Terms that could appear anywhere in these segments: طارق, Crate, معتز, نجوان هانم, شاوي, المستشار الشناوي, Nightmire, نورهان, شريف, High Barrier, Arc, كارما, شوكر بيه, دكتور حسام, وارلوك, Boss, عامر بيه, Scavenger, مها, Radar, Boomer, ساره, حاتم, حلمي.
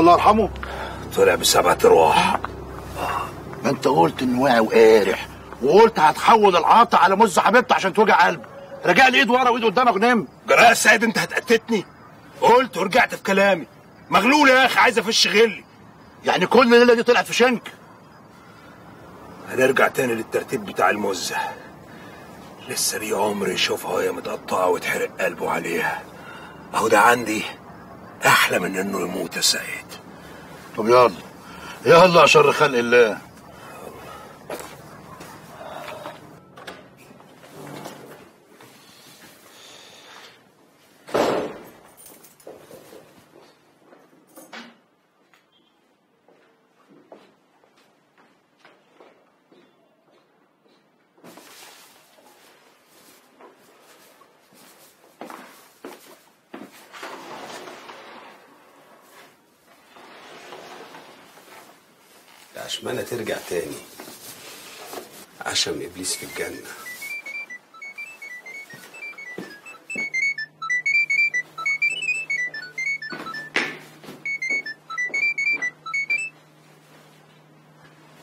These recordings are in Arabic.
الله يرحمه طلع بسبعة ارواح. ما انت قلت انه واعي وقارح، وقلت هتحول العاطي على مز حبيبته عشان توجع قلبه. رجع لي ايد ورا وايد قدامك ونام. جراء السيد انت هتقتتني، قلت ورجعت في كلامي. مغلول يا اخي، عايز افش غلي. يعني كل الليله دي طلعت في شنك. هنرجع تاني للترتيب بتاع المزه. لسه ليه عمر يشوفها وهي متقطعه وتحرق قلبه عليها. اهو ده عندي احلى من انه يموت يا سيد. طب يلا يلا شر خلق الله. اشمعنى ترجع تاني؟ عشم ابليس في الجنه.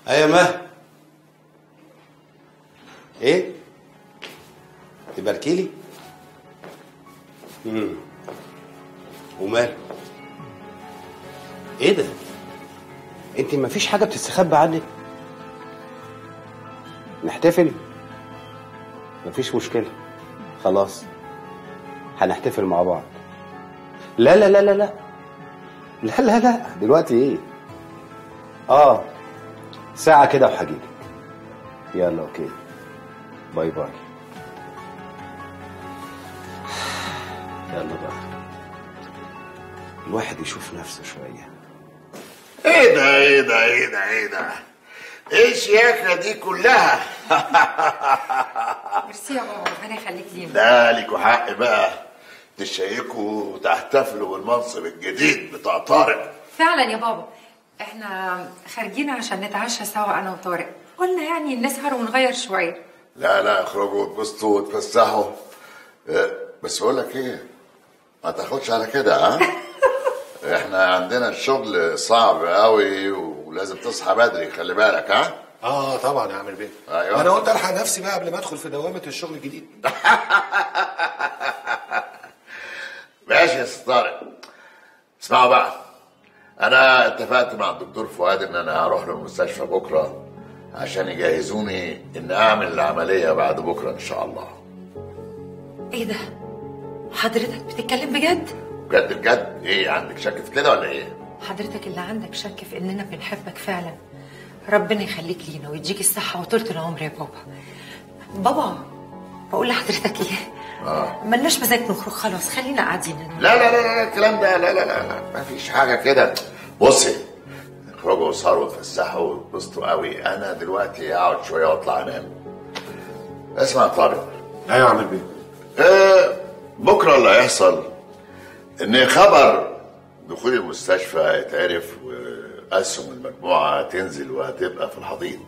ايه يا مها؟ ايه؟ تباركي لي؟ ومال؟ ايه ده؟ انت مفيش حاجه بتستخبى عني؟ نحتفل؟ مفيش مشكله، خلاص هنحتفل مع بعض. لا لا لا لا لا لا لا لا دلوقتي ايه؟ ساعه كده وهجيلك. يلا اوكي، باي باي. يلا بقى الواحد يشوف نفسه شويه. ايه ده ايه ده ايه ده ايه ده؟ ايه الشياكة دي كلها؟ ميرسي يا عمر، ربنا يخليك لينا. لا ليكوا حق بقى تشيكوا وتحتفلوا بالمنصب الجديد بتاع طارق. فعلا يا بابا، احنا خارجين عشان نتعشى سوا انا وطارق، قلنا يعني نسهر ونغير شويه. لا لا اخرجوا واتبسطوا وتفسحوا. بس بقول لك ايه، ما تاخدش على كده. ها؟ احنا عندنا الشغل صعب قوي ولازم تصحى بدري، خلي بالك. ها؟ طبعا يا عامر بيه. ايوه انا قلت الحق نفسي بقى قبل ما ادخل في دوامه الشغل الجديد. ماشي يا ستارق. اسمعوا بقى، انا اتفقت مع الدكتور فؤاد ان انا هروح له المستشفى بكره عشان يجهزوني ان اعمل العمليه بعد بكره ان شاء الله. ايه ده؟ حضرتك بتتكلم بجد؟ بجد بجد؟ ايه عندك شك في كده ولا ايه؟ حضرتك اللي عندك شك في اننا بنحبك فعلا. ربنا يخليك لينا ويديك الصحه وطولة العمر يا بابا. بابا بقول لحضرتك ايه؟ ملناش مزاج نخرج، خلاص خلينا قاعدين. لا لا لا لا الكلام ده لا لا لا مفيش حاجه كده. بصي اخرجوا وسهروا وتفسحوا واتبسطوا قوي، انا دلوقتي اقعد شويه واطلع انام. اسمع يا طارق. ايوه يا عم البيه. بكره اللي هيحصل ان خبر دخول المستشفى هيتعرف واسهم المجموعه تنزل وهتبقى في الحضيض.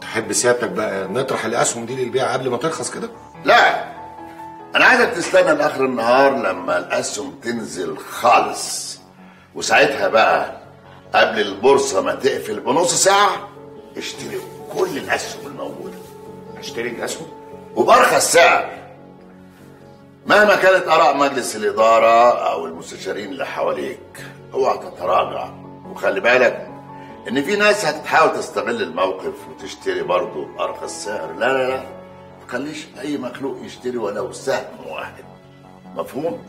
تحب سيادتك بقى نطرح الاسهم دي للبيع قبل ما ترخص كده؟ لا انا عايزك تستنى لاخر النهار لما الاسهم تنزل خالص، وساعتها بقى قبل البورصه ما تقفل بنص ساعه اشتري كل الاسهم الموجوده. اشتري الاسهم وبارخص سعر مهما كانت آراء مجلس الإدارة أو المستشارين اللي حواليك. اوعى تتراجع، وخلي بالك إن في ناس هتحاول تستغل الموقف وتشتري برضه بأرخص سعر. لا لا لا ما تخليش أي مخلوق يشتري ولو سهم واحد، مفهوم؟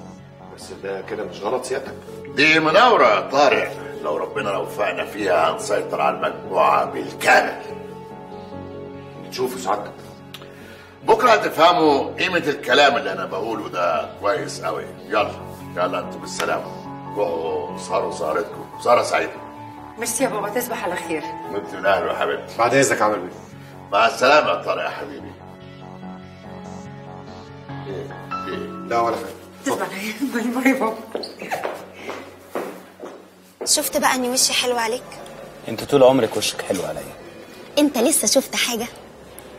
بس ده كده مش غلط سيادتك. دي مناورة يا طارق، لو ربنا وفقنا فيها هنسيطر على المجموعة بالكامل. تشوفوا سعادتك بكره هتفهموا قيمة الكلام اللي أنا بقوله ده كويس أوي. يلا يلا انتوا بالسلامه، روحوا سهروا سهرتكم، سهره سعيده. ميرسي يا بابا، تصبح على خير. وانت من اهله يا حبيبتي. بعد اذنك يا عامر بيه. مع السلامه يا طارق يا حبيبي. لا ولا حاجه. تصبح على خير. باي باي يا بابا. شفت بقى اني وشي حلو عليك؟ انت طول عمرك وشك حلو عليا. انت لسه شفت حاجه؟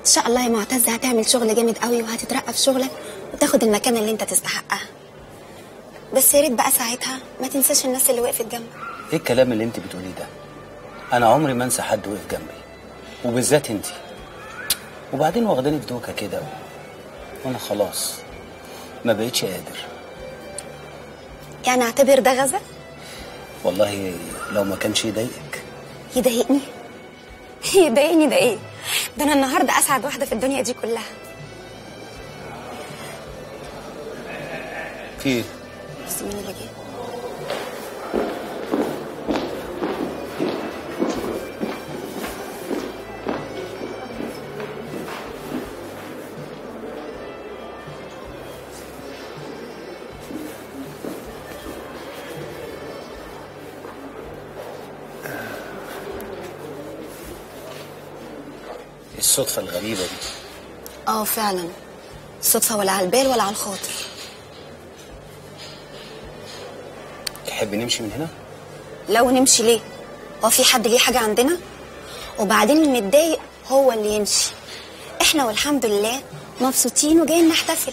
ان شاء الله يا معتز هتعمل شغل جامد قوي وهتترقى في شغلك وتاخد المكان اللي انت تستحقها. بس يا ريت بقى ساعتها ما تنساش الناس اللي وقفت جنبك. ايه الكلام اللي انت بتقوليه ده؟ انا عمري ما انسى حد وقف جنبي، وبالذات انت. وبعدين واخداني بدوكه كده وانا خلاص ما بقتش قادر. يعني اعتبر ده غزل؟ والله لو ما كانش يضايقك. يضايقني؟ يضايقني ده ايه؟ ده انا النهارده اسعد واحده في الدنيا دي كلها. في ايه؟ بس مين اللي جه؟ الصدفة الغريبة دي. اه فعلا، صدفة ولا على البال ولا على الخاطر. تحب نمشي من هنا؟ لو نمشي ليه؟ هو في حد ليه حاجة عندنا؟ وبعدين المتضايق هو اللي يمشي. احنا والحمد لله مبسوطين وجايين نحتفل،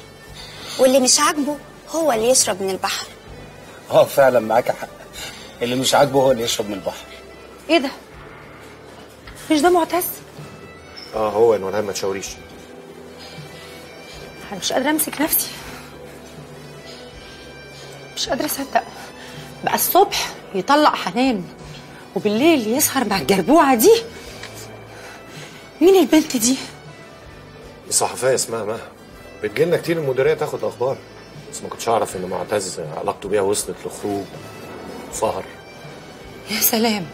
واللي مش عاجبه هو اللي يشرب من البحر. اه فعلا معاك حق، اللي مش عاجبه هو اللي يشرب من البحر. ايه ده؟ مش ده معتز؟ اه هو يا نورهان، ما تشاوريش. انا مش قادره امسك نفسي، مش قادره اصدق. بقى الصبح يطلق حنان وبالليل يسهر مع الجربوعه دي. مين البنت دي؟ دي صحفيه اسمها مها، بتجيلنا كتير المديريه تاخد اخبار. بس ما كنتش اعرف ان معتز علاقته بيها وصلت لخروج وسهر. يا سلام،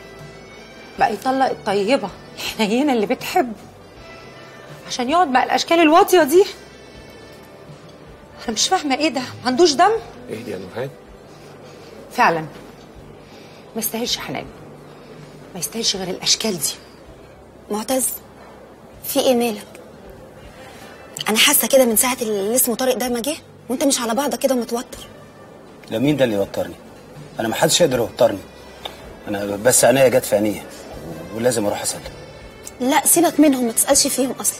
بقى يطلق الطيبه الحنينه اللي بتحب عشان يقعد مع الاشكال الواطيه دي. انا مش فاهمه ايه ده، ما عندوش دم؟ اهدي يا نورهان، فعلا ما يستاهلش حنان، ما يستاهلش غير الاشكال دي. معتز في ايه مالك؟ انا حاسه كده من ساعه اللي اسمه طارق ده ما جه وانت مش على بعضك كده ومتوتر. لا مين ده اللي يوترني؟ انا ما حدش يقدر يوترني، انا بس عينيا جت في عينيه ولازم اروح اسلم. لا سيبك منهم، ما تسالش فيهم اصلا.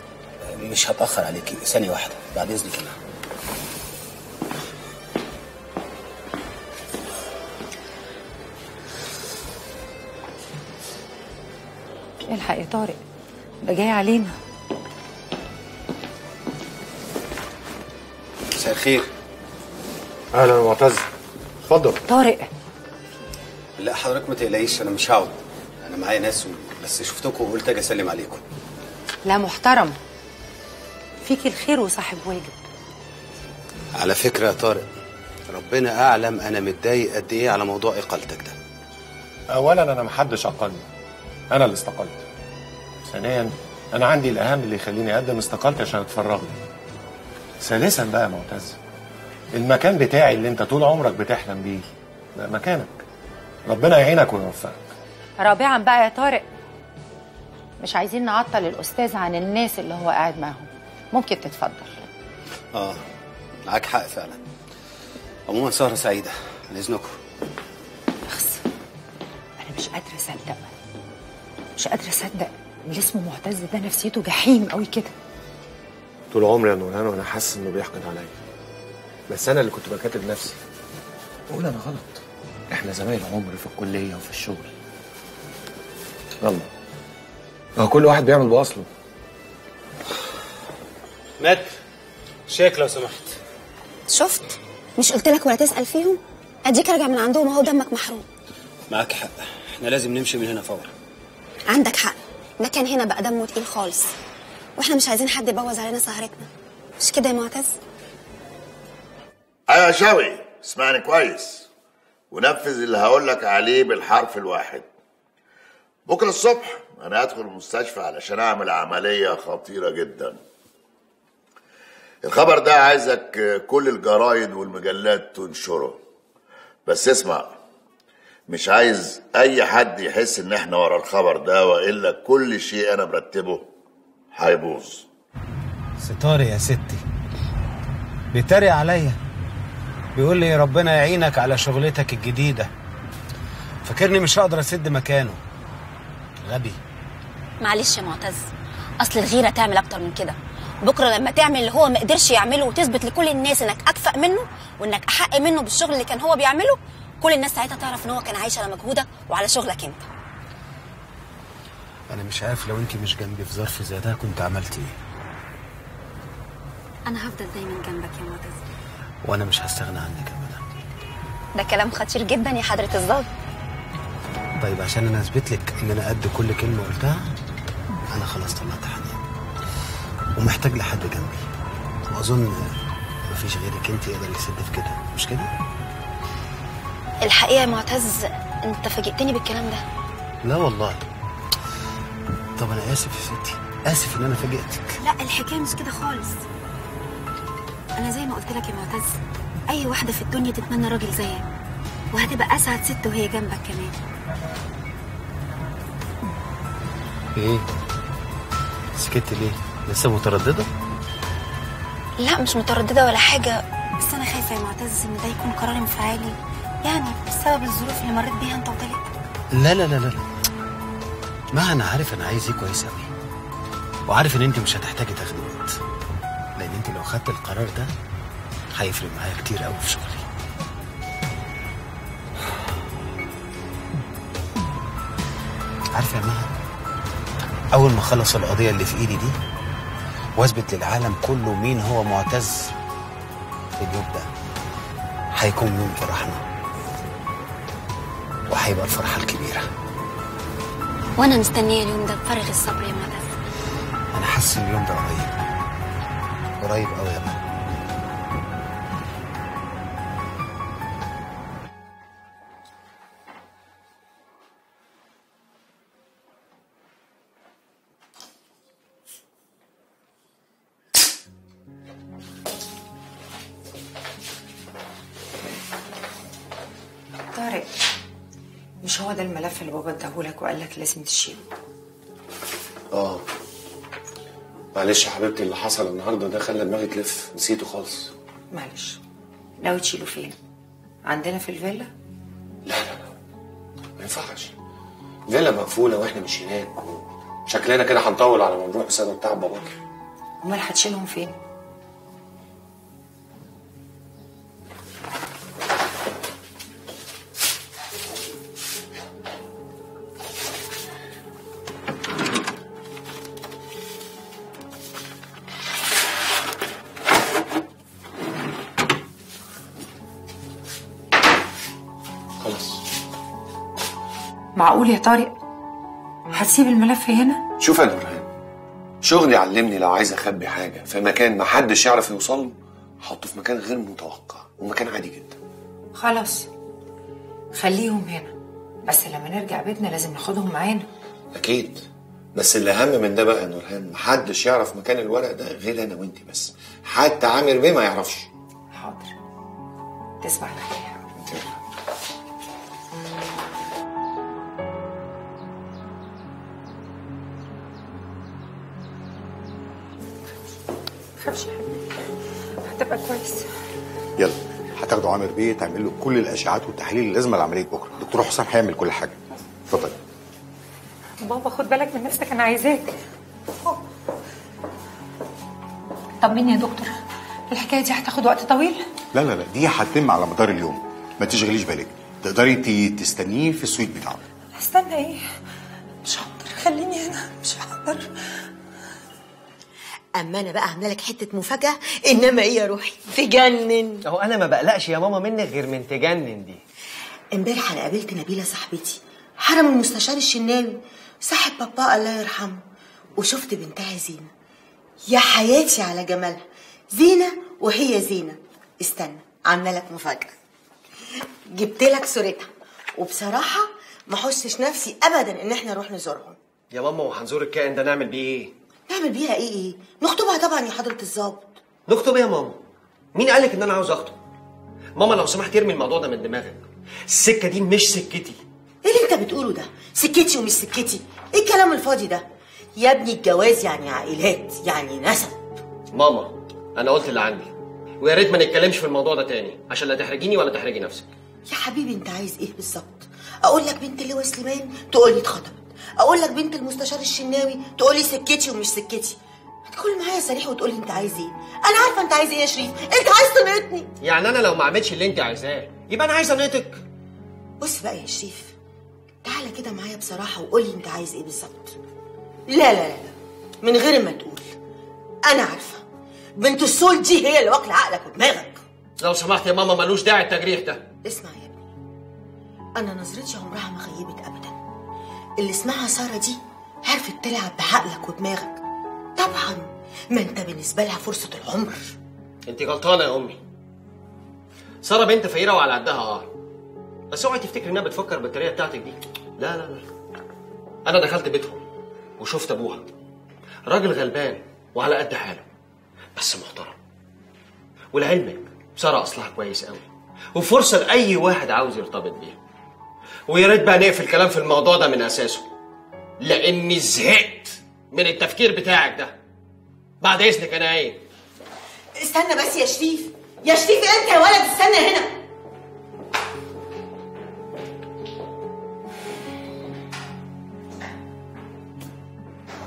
مش هتاخر عليكي ثانيه واحده بعد اذنك. انا الحق يا طارق، ده جاي علينا. مساء الخير. اهلا يا معتز، اتفضل. طارق لا حضرتك ما تقلقيش، انا مش هقعد، انا معايا ناس بس شفتكم وقلت اجي اسلم عليكم. لا محترم، فيك الخير وصاحب واجب. على فكره يا طارق، ربنا اعلم انا متضايق قد ايه على موضوع اقالتك ده. اولا انا محدش اقلني، انا اللي استقلت. ثانيا انا عندي الاهم اللي يخليني اقدم استقالتي عشان اتفرغني. ثالثا بقى يا معتز، المكان بتاعي اللي انت طول عمرك بتحلم بيه ده مكانك، ربنا يعينك ويوفقك. رابعا بقى يا طارق، مش عايزين نعطل الاستاذ عن الناس اللي هو قاعد معاهم. ممكن تتفضل. اه معاك حق فعلا. عموما سهره سعيده، عن اذنكم. اخس، انا مش قادره اصدق، مش قادره اصدق اللي اسمه معتز ده نفسيته جحيم قوي كده. طول عمري يا نورهان وانا حاسس انه بيحقد عليا، بس انا اللي كنت بكاتب نفسي بقول انا غلط، احنا زمايل عمر في الكليه وفي الشغل. يلا، هو كل واحد بيعمل بأصله. مات شيك لو سمحت. شفت؟ مش قلت لك ولا تسأل فيهم؟ اديك راجع من عندهم اهو دمك محروم. معاك حق، احنا لازم نمشي من هنا فورا. عندك حق، المكان هنا بقى دمه تقيل خالص، واحنا مش عايزين حد يبوظ علينا سهرتنا، مش كده يا معتز؟ ايوه يا شاوي، اسمعني كويس ونفذ اللي هقول لك عليه بالحرف الواحد. بكره الصبح انا هدخل المستشفى علشان اعمل عمليه خطيره جدا. الخبر ده عايزك كل الجرايد والمجلات تنشره، بس اسمع، مش عايز اي حد يحس ان احنا ورا الخبر ده، والا كل شيء انا برتبه هيبوظ. ستاري يا ستي بيتريق عليا، بيقول لي ربنا يعينك على شغلتك الجديده، فاكرني مش هقدر اسد مكانه. غبي. معلش يا معتز، اصل الغيره تعمل اكتر من كده. بكره لما تعمل اللي هو ما قدرش يعمله وتثبت لكل الناس انك اكفأ منه وانك احق منه بالشغل اللي كان هو بيعمله، كل الناس ساعتها تعرف ان هو كان عايش على مجهودك وعلى شغلك انت. انا مش عارف لو انت مش جنبي في ظرف زي ده كنت عملت ايه. انا هفضل دايما جنبك يا معتز، وانا مش هستغنى عنك ابدا. ده كلام خطير جدا يا حضره الظابط. طيب عشان انا اثبت لك ان انا قد كل كلمه قلتها، انا خلاص طلعت حنين ومحتاج لحد جنبي، واظن مفيش غيرك انت يقدر يسد في كده، مش كده؟ الحقيقه يا معتز انت فاجئتني بالكلام ده. لا والله. طب انا اسف يا ستي، اسف ان انا فاجئتك. لا الحكايه مش كده خالص. انا زي ما قلت لك يا معتز، اي واحده في الدنيا تتمنى راجل زيك، وهتبقى اسعد ست وهي جنبك كمان. ايه؟ سكت ليه؟ لسه مترددة؟ لا مش مترددة ولا حاجة، بس أنا خايفة يا معتز إن ده يكون قرار انفعالي، يعني بسبب الظروف اللي مريت بيها أنت وطارق. لا لا لا لا، ما أنا عارف، أنا عايز إيه كويس أوي، وعارف إن أنت مش هتحتاجي تاخدي وقت، لأن أنت لو خدت القرار ده هيفرق معايا كتير أوي في شغلي. عارفة يا مها، أول ما أخلص القضية اللي في إيدي دي واثبت للعالم كله مين هو معتز، اليوم ده هيكون يوم فرحنا، وهيبقى الفرحة الكبيرة. وأنا مستنية اليوم ده بفارغ الصبر يا معتز. أنا حاسس إن اليوم ده قريب، قريب أوي يا ماما. مش هو ده الملف اللي بابا اداهولك وقال لك لازم تشيله؟ اه معلش يا حبيبتي، اللي حصل النهارده ده خلى دماغي تلف، نسيته خالص. معلش، ناوي تشيله فين؟ عندنا في الفيلا؟ لا لا لا ما ينفعش، الفيلا مقفوله واحنا مش هناك، شكلنا كده هنطول على ما نروح بسبب تعب باباك. امال هتشيلهم فين؟ معقول يا طارق هتسيب الملف هنا؟ شوف يا نورهان، شغلي علمني لو عايز اخبي حاجه في مكان ما حدش يعرف يوصل له، حطه في مكان غير متوقع ومكان عادي جدا. خلاص خليهم هنا، بس لما نرجع بيتنا لازم ناخدهم معانا. اكيد، بس اللي اهم من ده بقى يا نورهان، محدش يعرف مكان الورق ده غير انا وانت بس، حتى عامر بيه ما يعرفش. حاضر، تسمع لك. خافش يا حبيبي، هتبقى كويس. يلا هتاخدوا عامر بيه تعمل له كل الاشعاعات والتحاليل اللي لازمه لعمليه بكره، دكتور حسام هيعمل كل حاجه. اتفضل. بابا خد بالك من نفسك، انا عايزاك. طمني يا دكتور، الحكايه دي هتاخد وقت طويل؟ لا لا لا، دي هتتم على مدار اليوم، ما تشغليش بالك، تقدري تستنيه في السويت بتاعه. استنى ايه؟ مش هقدر، خليني هنا، مش هقدر. اما انا بقى عامله لك حته مفاجاه، انما ايه يا روحي تجنن. اهو انا ما بقلقش يا ماما منك غير من تجنن دي. امبارح انا قابلت نبيله صاحبتي، حرم المستشار الشناوي صاحب بابا الله يرحمه، وشفت بنتها زينه. يا حياتي على جمالها، زينه وهي زينه. استنى عامله لك مفاجاه، جبت لك صورتها، وبصراحه ما حسش نفسي ابدا ان احنا نروح نزورهم. يا ماما وهنزور الكائن ده نعمل بيه ايه؟ نعمل بيها ايه؟ ايه؟ نخطبها طبعا يا حضرة الظابط. نخطب ايه يا ماما؟ مين قالك ان انا عاوز اخطب؟ ماما لو سمحت ارمي الموضوع ده من دماغك، السكه دي مش سكتي. ايه اللي انت بتقوله ده؟ سكتي ومش سكتي؟ ايه الكلام الفاضي ده؟ يا ابني الجواز يعني عائلات، يعني نسب. ماما انا قلت اللي عندي، ويا ريت ما نتكلمش في الموضوع ده تاني عشان لا تحرجيني ولا تحرجي نفسك. يا حبيبي انت عايز ايه بالظبط؟ اقول لك بنت اللواء سليمان تقول لي اتخطبت، اقول لك بنت المستشار الشناوي تقول لي سكتي ومش سكتي. تقول معايا صريح وتقول لي انت عايز ايه؟ انا عارفه انت عايز ايه يا شريف، انت عايز تنقطني. يعني انا لو ما عملتش اللي انت عايزاه يبقى انا عايز انقطك؟ بص بقى يا شريف، تعالى كده معايا بصراحه وقول لي انت عايز ايه بالظبط. لا لا لا من غير ما تقول، انا عارفه بنت السول دي هي اللي واكله عقلك ودماغك. لو سمحت يا ماما ملوش داعي التجريح ده. اسمع يا ابني، انا نظرتي عمرها ما خيبت ابدا. اللي اسمها ساره دي عرفت تلعب بعقلك ودماغك. طبعا ما انت بالنسبه لها فرصه العمر. انت غلطانه يا امي، ساره بنت فقيره وعلى قدها. بس اوعي تفتكري انها بتفكر بالطريقه بتاعتك دي. لا لا لا، انا دخلت بيتهم وشفت ابوها راجل غلبان وعلى قد حاله بس محترم، ولعلمك ساره اصلها كويس قوي وفرصه لاي واحد عاوز يرتبط بيها. ويا ريت بقى نقفل الكلام في الموضوع ده من اساسه، لاني زهقت من التفكير بتاعك ده. بعد اذنك انا ايه؟ استنى بس يا شريف، يا شريف انت يا ولد استنى هنا.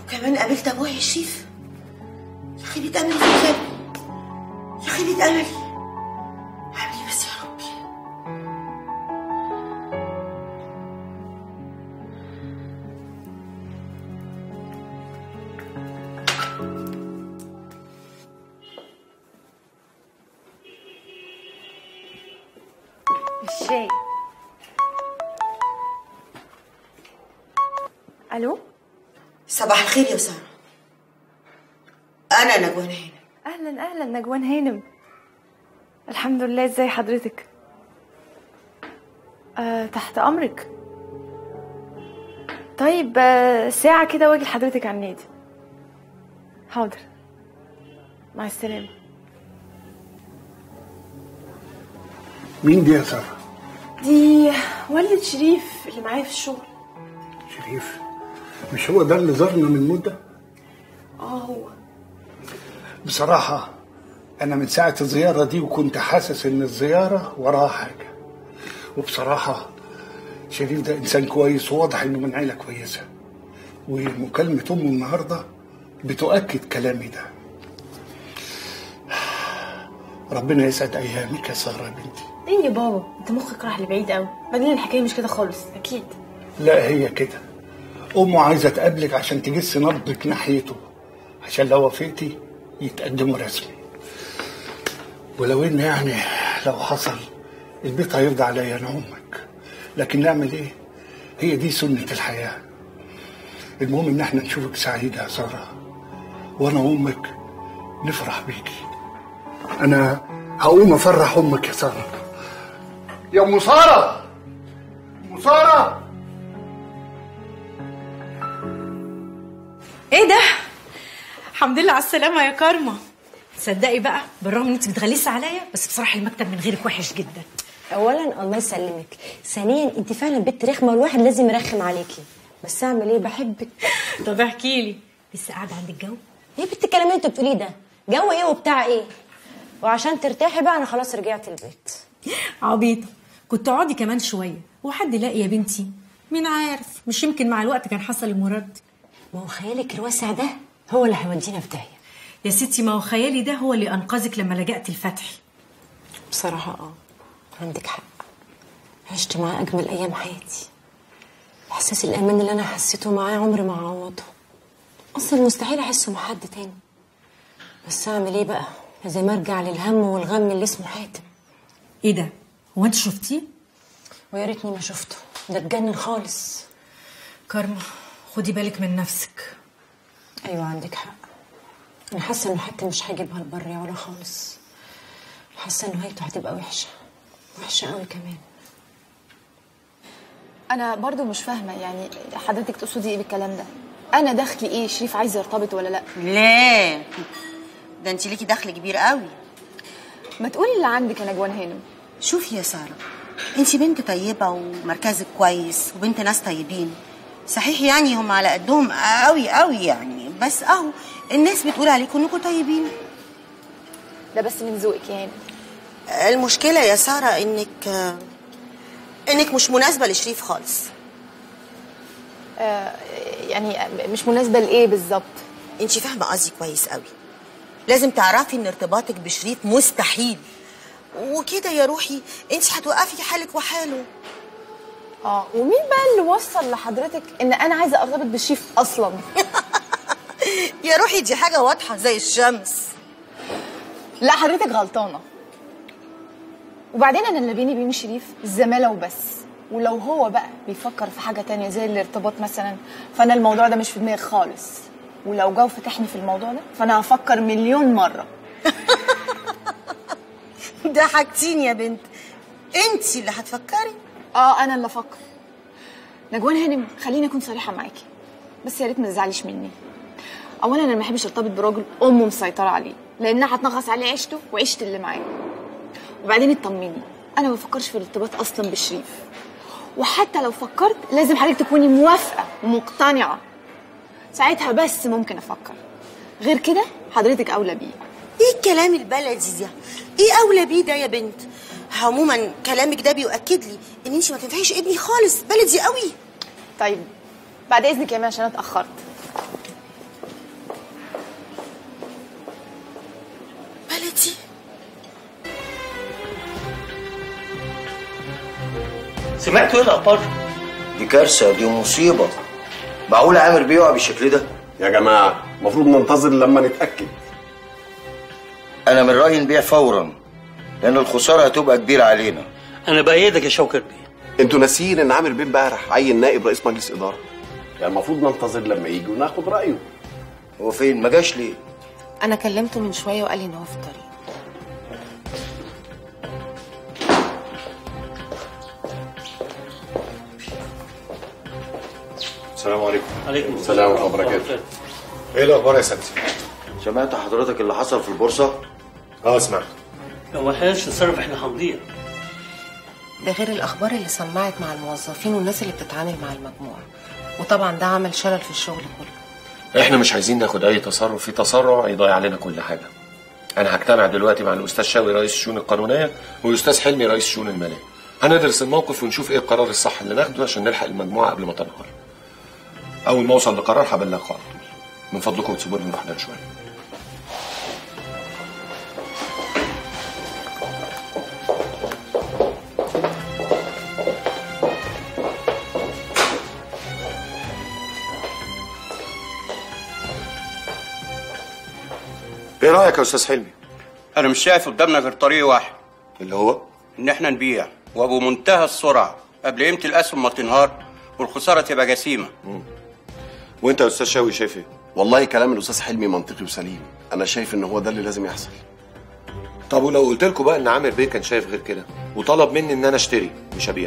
وكمان قابلت ابويا يا شريف. يا اخي بيت املي في كلامي، يا اخي بيت املي. اعمل ايه بس يا ربي؟ الشاي. الو صباح الخير يا ساره، انا نجوان هانم. اهلا اهلا نجوان هانم. الحمد لله، ازاي حضرتك؟ تحت امرك. طيب ساعه كده واجي لحضرتك على النادي. حاضر، مع السلامه. مين دي يا ساره؟ دي والد شريف اللي معايا في الشغل. شريف؟ مش هو ده اللي زارنا من مده؟ هو. بصراحه انا من ساعه الزياره دي وكنت حاسس ان الزياره وراها حاجه. وبصراحه شريف ده انسان كويس، وواضح انه من عيله كويسه، ومكالمه امه النهارده بتؤكد كلامي ده. ربنا يسعد ايامك يا ساره بنتي. ايه يا بابا انت مخك راح لبعيد قوي، بعدين الحكايه مش كده خالص اكيد. لا هي كده، امه عايزه تقابلك عشان تجس نبضك ناحيته، عشان لو وافقتي يتقدموا رسمي. ولو ان يعني لو حصل البيت هيرضى عليا انا امك، لكن نعمل ايه؟ هي دي سنه الحياه. المهم ان احنا نشوفك سعيده يا ساره، وانا وامك نفرح بيكي. انا هقوم افرح امك يا ساره. يا ام ساره، ام ساره. ايه ده؟ الحمد لله على السلامه يا كارما. تصدقي بقى بالرغم ان انت بتغلسي عليا بس بصراحه المكتب من غيرك وحش جدا. اولا الله يسلمك، ثانيا انت فعلا بنت رخمه والواحد لازم يرخم عليكي، بس اعمل ايه بحبك. طب احكي لي، لسه قاعده عند الجو؟ ايه بنت الكلام اللي انت بتقوليه ده؟ جو ايه وبتاع ايه؟ وعشان ترتاحي بقى انا خلاص رجعت البيت. عبيطه، كنت اقعدي كمان شويه وحد يلاقي يا بنتي. مين عارف، مش يمكن مع الوقت كان حصل المراد. ما هو خيالك الواسع ده هو اللي هيودينا في داهيه يا ستي. ما هو خيالي ده هو اللي انقذك لما لجأت الفتح. بصراحه عندك حق، عشت معاه اجمل ايام حياتي. احساس الامان اللي انا حسيته معاه عمري ما هعوضه، اصلا مستحيل احسه مع حد تاني. بس اعمل ايه بقى؟ لازم ارجع للهم والغم اللي اسمه حاتم. ايه ده؟ هو انت شفتيه؟ ويا ريتني ما شفته، ده اتجنن خالص. كارما خدي بالك من نفسك. ايوه عندك حق، انا حاسه انه حتى مش هيجيبها لبره يا ولا خالص. حاسه انه هيبته هتبقى وحشه، وحشه قوي كمان. انا برضو مش فاهمه يعني حضرتك تقصدي ايه بالكلام ده؟ انا دخلي ايه؟ شريف عايز يرتبط ولا لا؟ لا ده انت ليكي دخل كبير قوي. ما تقولي اللي عندك يا نجوان هانم. شوفي يا ساره، انتي بنت طيبه ومركزك كويس وبنت ناس طيبين، صحيح يعني هم على قدهم قوي قوي يعني، بس اهو الناس بتقول عليكم انكم طيبين. ده بس من ذوقك يعني. المشكله يا ساره انك مش مناسبه لشريف خالص. يعني مش مناسبه لايه بالظبط؟ انتي فاهمه قصدي كويس قوي. لازم تعرفي ان ارتباطك بشريف مستحيل، وكده يا روحي انت هتوقفي حالك وحاله. ومين بقى اللي وصل لحضرتك ان انا عايزه ارتبط بشريف اصلا؟ يا روحي دي حاجه واضحه زي الشمس. لا حضرتك غلطانه. وبعدين انا اللي بيني وبين شريف الزماله وبس، ولو هو بقى بيفكر في حاجه تانية زي الارتباط مثلا، فانا الموضوع ده مش في دماغي خالص، ولو جو فتحني في الموضوع ده فانا هفكر مليون مره. ضحكتيني يا بنت، انتي اللي هتفكري. انا اللي افكر. نجوان هانم خليني اكون صريحه معاكي، بس يا ريت ما تزعليش مني. اولا انا ما بحبش ارتبط براجل امه مسيطره عليه، لانها هتنغص عليه عيشته وعيشه اللي معاه. وبعدين اطمني، انا ما بفكرش في الارتباط اصلا بشريف، وحتى لو فكرت لازم حضرتك تكوني موافقه ومقتنعه، ساعتها بس ممكن افكر، غير كده حضرتك اولى بيه. ايه الكلام البلدي ده؟ ايه اولى بيه ده يا بنت؟ عموما كلامك ده بيؤكد لي ان انت ما تنفعيش ابني خالص، بلدي قوي. طيب بعد اذنك يا ماما عشان انا اتاخرت. بلدي؟ سمعتوا ايه الاخبار؟ دي كارثه، دي مصيبه. معقول عامر بيه يقع بالشكل ده؟ يا جماعه المفروض ننتظر لما نتاكد. أنا من رأيي نبيع فورا، لأن الخسارة هتبقى كبيرة علينا. أنا بأيدك يا شوكر بيه. أنتوا ناسيين إن عامر بيه امبارح عين نائب رئيس مجلس إدارة. يعني المفروض ننتظر لما يجي وناخد رأيه. هو فين؟ ما جاش ليه؟ أنا كلمته من شوية وقال لي إن هو في الطريق. السلام عليكم. عليكم السلام ورحمة الله وبركاته. إيه الأخبار يا ساتر؟ سمعت حضرتك اللي حصل في البورصة؟ سمعت. لو ما لحقناش نتصرف احنا هنضيع. ده غير الأخبار اللي سمعت مع الموظفين والناس اللي بتتعامل مع المجموعة، وطبعا ده عمل شلل في الشغل كله. احنا مش عايزين ناخد أي تصرف في تسرع يضيع علينا كل حاجة. أنا هجتمع دلوقتي مع الأستاذ شاوي رئيس الشؤون القانونية وأستاذ حلمي رئيس الشؤون المالية. هندرس الموقف ونشوف إيه القرار الصح اللي ناخده عشان نلحق المجموعة قبل ما تنهار. أول ما أوصل لقرار هبلغكم على طول. من فضلكم تسيبوني نروح ننام شوية. ايه رايك يا استاذ حلمي؟ انا مش شايف قدامنا غير طريق واحد، اللي هو ان احنا نبيع وبمنتهى السرعه قبل قيمه الاسهم ما تنهار والخساره تبقى جسيمه. وانت يا استاذ شاوي شايف ايه؟ والله كلام الاستاذ حلمي منطقي وسليم، انا شايف ان هو ده اللي لازم يحصل. طب ولو قلت لكم بقى ان عامر بيه كان شايف غير كده وطلب مني ان انا اشتري مش ابيع؟